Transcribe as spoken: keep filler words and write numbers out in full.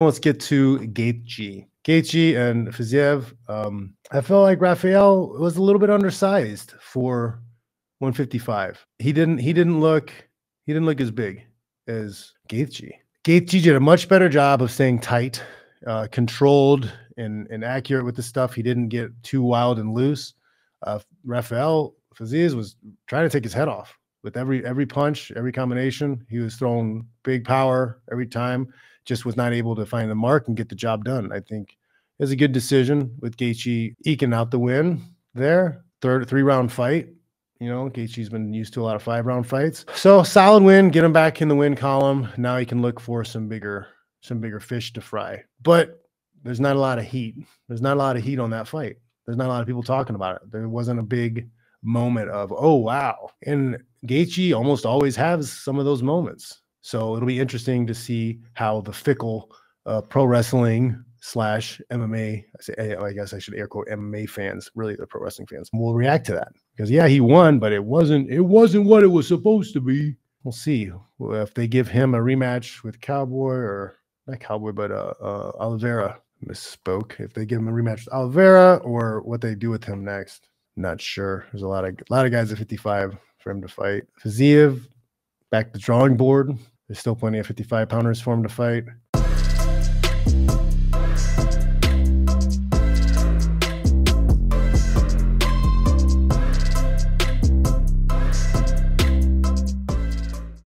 Let's get to Gate G. Gate G and Fiziev. Um, I felt like Raphael was a little bit undersized for one fifty-five. He didn't. He didn't look. He didn't look as big as Gate G. Gate G did a much better job of staying tight, uh, controlled, and and accurate with the stuff. He didn't get too wild and loose. Uh, Raphael Fiziev was trying to take his head off with every every punch, every combination. He was throwing big power every time. Just was not able to find the mark and get the job done. I think it was a good decision with Gaethje eking out the win there. Third three round fight. You know, Gaethje's been used to a lot of five round fights. So solid win, get him back in the win column. Now he can look for some bigger, some bigger fish to fry. But there's not a lot of heat. There's not a lot of heat on that fight. There's not a lot of people talking about it. There wasn't a big moment of, oh wow. And Gaethje almost always has some of those moments. So it'll be interesting to see how the fickle uh, pro wrestling slash M M A, I, say, I guess I should air quote M M A fans, really the pro wrestling fans, will react to that. Because yeah, he won, but it wasn't it wasn't what it was supposed to be. We'll see if they give him a rematch with Cowboy or not Cowboy, but uh, uh, Oliveira. Misspoke. If they give him a rematch with Oliveira or what they do with him next, not sure. There's a lot of a lot of guys at fifty-five for him to fight. Fiziev. Back to the drawing board. There's still plenty of fifty-five pounders for him to fight.